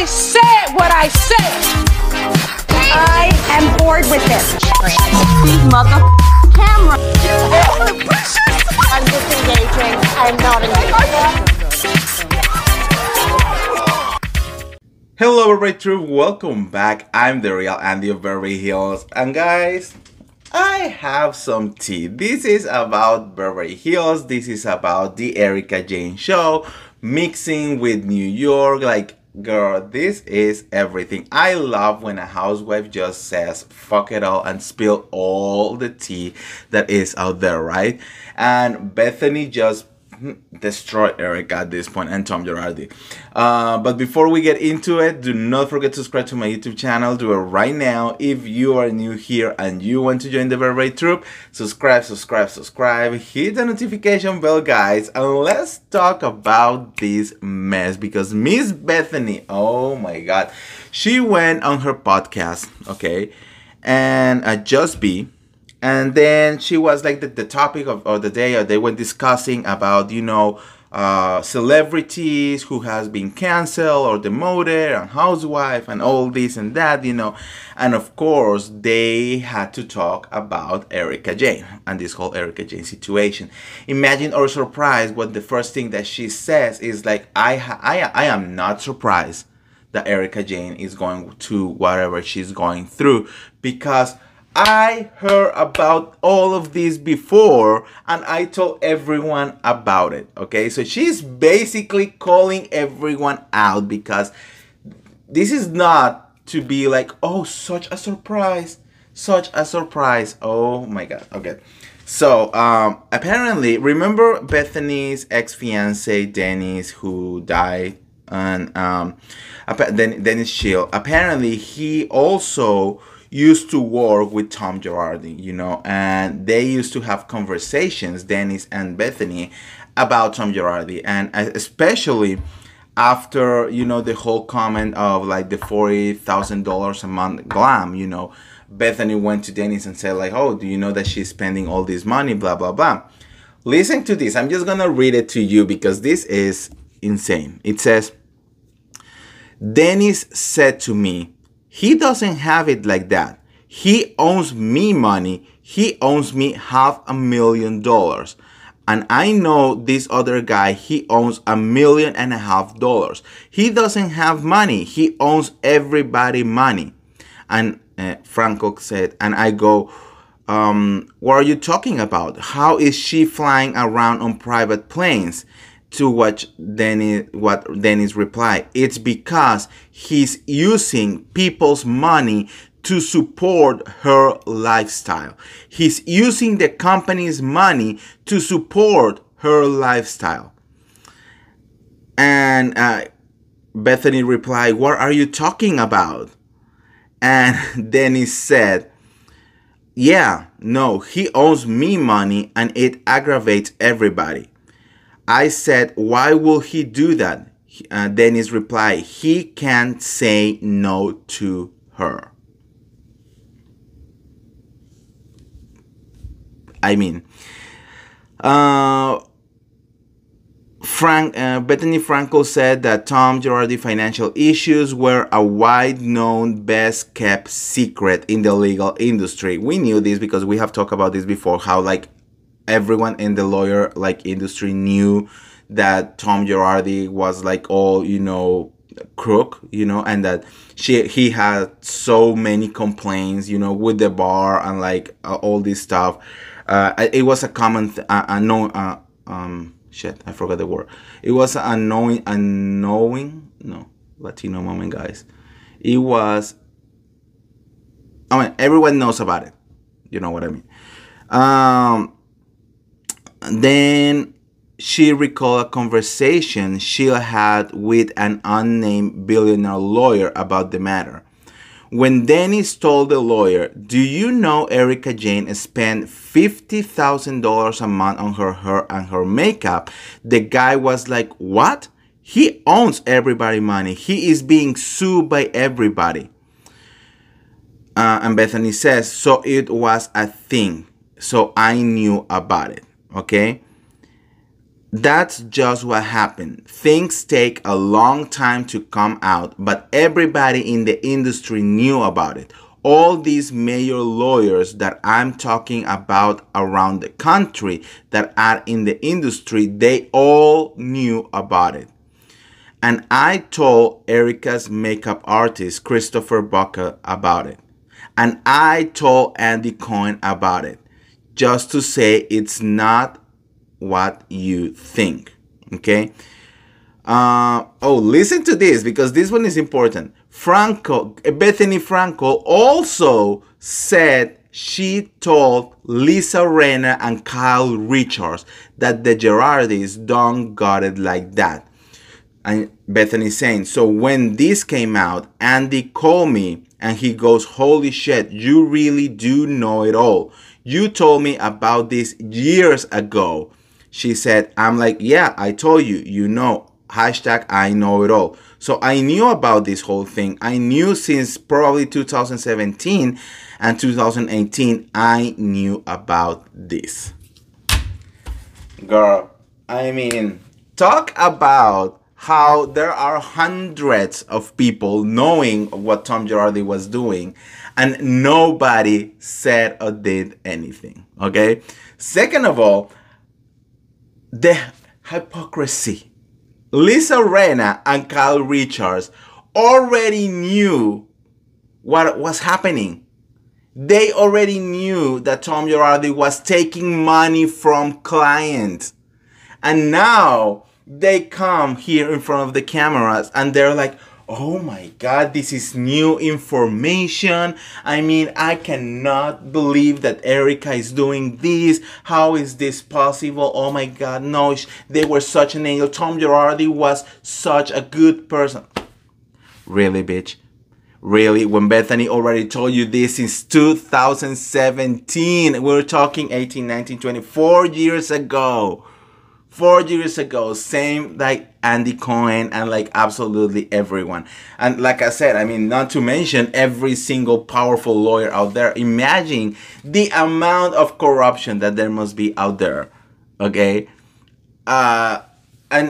I said what I said. I am bored with this. Please, mother camera. I'm disengaging. I'm not engaging. Hello, everybody. Troop. Welcome back. I'm the real Andy of Beverly Hills, and guys, I have some tea. This is about Beverly Hills. This is about the Erika Jayne show mixing with New York. Like, girl, this is everything. I love when a housewife just says fuck it all and spill all the tea that is out there, right? And Bethenny just destroy Erika at this point, and Tom Girardi. But before we get into it, do not forget to subscribe to my YouTube channel. Do it right now. If you are new here and you want to join the Beverly Troop, subscribe, hit the notification bell, guys, and let's talk about this mess, because Miss Bethenny, oh my god, she went on her podcast, okay, and Just Be, and then she was like the topic of the day, or they were discussing about, you know, celebrities who has been canceled or demoted and housewife and all this and that, you know. And of course, they had to talk about Erika Jayne and this whole Erika Jayne situation. Imagine our surprise when the first thing that she says is like, I am not surprised that Erika Jayne is going to whatever she's going through, because I heard about all of this before and I told everyone about it, okay? So she's basically calling everyone out, because this is not to be like, oh, such a surprise, oh my god, okay. So apparently, remember Bethenny's ex-fiance Dennis, who died, and then Dennis Shineman, apparently he also used to work with Tom Girardi, you know, and they used to have conversations, Dennis and Bethenny, about Tom Girardi, and especially after, you know, the whole comment of like the $40,000 a month glam, you know, Bethenny went to Dennis and said like, oh, do you know that she's spending all this money, blah, blah, blah. Listen to this. I'm just going to read it to you because this is insane. It says, Dennis said to me, he doesn't have it like that. He owes me money. He owes me $500,000. And I know this other guy, he owns $1.5 million. He doesn't have money. He owns everybody money. And Frankel said, and I go, what are you talking about? How is she flying around on private planes? To what Dennis replied, it's because he's using people's money to support her lifestyle. He's using the company's money to support her lifestyle. And Bethenny replied, what are you talking about? And Dennis said, yeah, no, he owes me money and it aggravates everybody. I said, why will he do that? Dennis replied, he can't say no to her. I mean, Bethenny Frankel said that Tom Girardi financial issues were a wide-known, best-kept secret in the legal industry. We knew this because we have talked about this before, how like everyone in the lawyer like industry knew that Tom Girardi was like all, you know, crook, you know, and that he had so many complaints, you know, with the bar and like all this stuff. It was a common I mean, everyone knows about it, you know what I mean. Then she recalled a conversation she had with an unnamed billionaire lawyer about the matter. When Dennis told the lawyer, do you know Erika Jayne spent $50,000 a month on her hair and her makeup, the guy was like, what? He owns everybody money. He is being sued by everybody. And Bethenny says, so it was a thing. So I knew about it. Okay, That's just what happened. Things take a long time to come out, but everybody in the industry knew about it. All these major lawyers that I'm talking about around the country that are in the industry, they all knew about it. And I told Erika's makeup artist, Christopher Bucca, about it. And I told Andy Cohen about it, just to say it's not what you think, okay? Oh, listen to this, because this one is important. Bethenny Frankel also said she told Lisa Rinna and Kyle Richards that the Girardis don't got it like that. And Bethenny's saying, so when this came out, Andy called me and he goes, holy shit, you really do know it all. You told me about this years ago. She said, I'm like, yeah, I told you, you know, hashtag I know it all. So I knew about this whole thing. I knew since probably 2017 and 2018, I knew about this. Girl, I mean, talk about how there are hundreds of people knowing what Tom Girardi was doing and nobody said or did anything, okay? Second of all, the hypocrisy. Lisa Rinna and Kyle Richards already knew what was happening. They already knew that Tom Girardi was taking money from clients. And now they come here in front of the cameras and they're like, oh my God, this is new information. I mean, I cannot believe that Erika is doing this. How is this possible? Oh my God, no, they were such an angel. Tom Girardi was such a good person. Really, bitch? Really? When Bethenny already told you this since 2017, we're talking 18, 19, 20, 4 years ago. 4 years ago, same like Andy Cohen and like absolutely everyone. And like I said, I mean, not to mention every single powerful lawyer out there. Imagine the amount of corruption that there must be out there, okay? And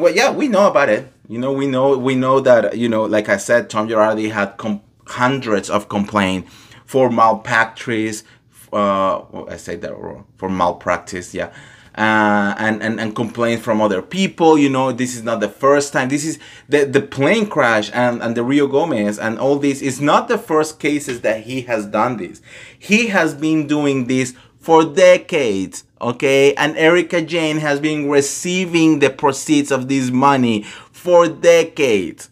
well, yeah, we know about it. You know, we know that, you know, like I said, Tom Girardi had hundreds of complaints for malpractice. I said that wrong. For malpractice, yeah. And complaints from other people. You know, this is not the first time. This is the plane crash and the Rio Gomez and all this is not the first cases that he has done this. He has been doing this for decades, okay? And Erika Jayne has been receiving the proceeds of this money for decades.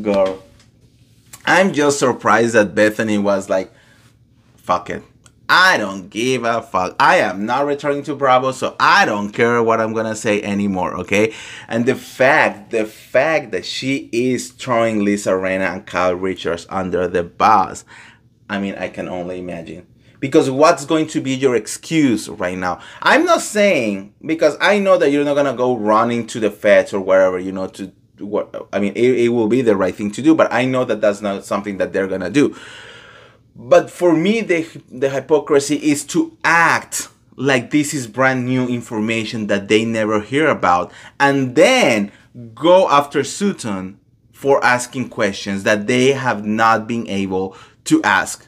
Girl, I'm just surprised that Bethenny was like, fuck it. I don't give a fuck. I am not returning to Bravo, so I don't care what I'm gonna say anymore, okay? And the fact that she is throwing Lisa Rinna and Kyle Richards under the bus, I mean, I can only imagine. Because what's going to be your excuse right now? I'm not saying, because I know that you're not gonna go running to the feds or wherever, you know, to what I mean, it will be the right thing to do, but I know that that's not something that they're gonna do. But for me, the hypocrisy is to act like this is brand new information that they never hear about and then go after Sutton for asking questions that they have not been able to ask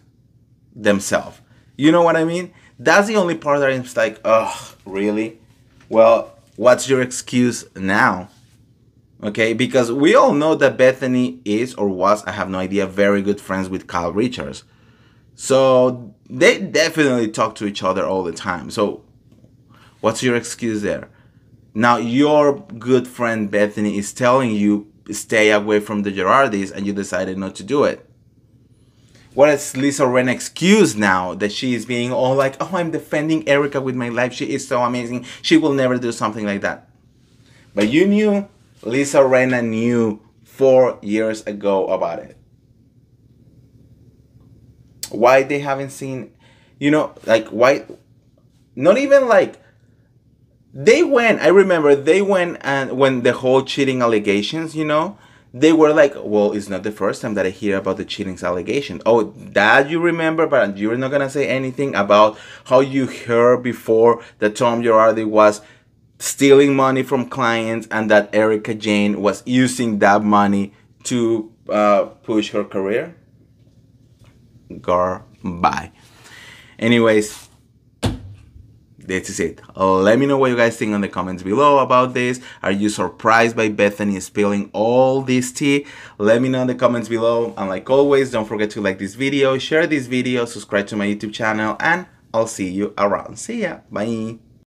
themselves. You know what I mean? That's the only part that I'm like, oh, really? Well, what's your excuse now? Okay, because we all know that Bethenny is or was, I have no idea, very good friends with Kyle Richards. So they definitely talk to each other all the time. So what's your excuse there? Now your good friend Bethenny is telling you stay away from the Girardis and you decided not to do it. What is Lisa Rinna's excuse now that she is being all like, oh, I'm defending Erika with my life. She is so amazing. She will never do something like that. But you knew, Lisa Rinna knew 4 years ago about it. Why they haven't seen, you know, like why, not even like, they went, I remember they went and when the whole cheating allegations, you know, they were like, well, it's not the first time that I hear about the cheating allegations. Oh, that you remember, but you're not going to say anything about how you heard before that Tom Girardi was stealing money from clients, and that Erika Jayne was using that money to push her career? Girl, bye. Anyways, this is it. Let me know what you guys think in the comments below about this. Are you surprised by Bethenny spilling all this tea? Let me know in the comments below. And like always, don't forget to like this video, share this video, subscribe to my YouTube channel, and I'll see you around. See ya. Bye.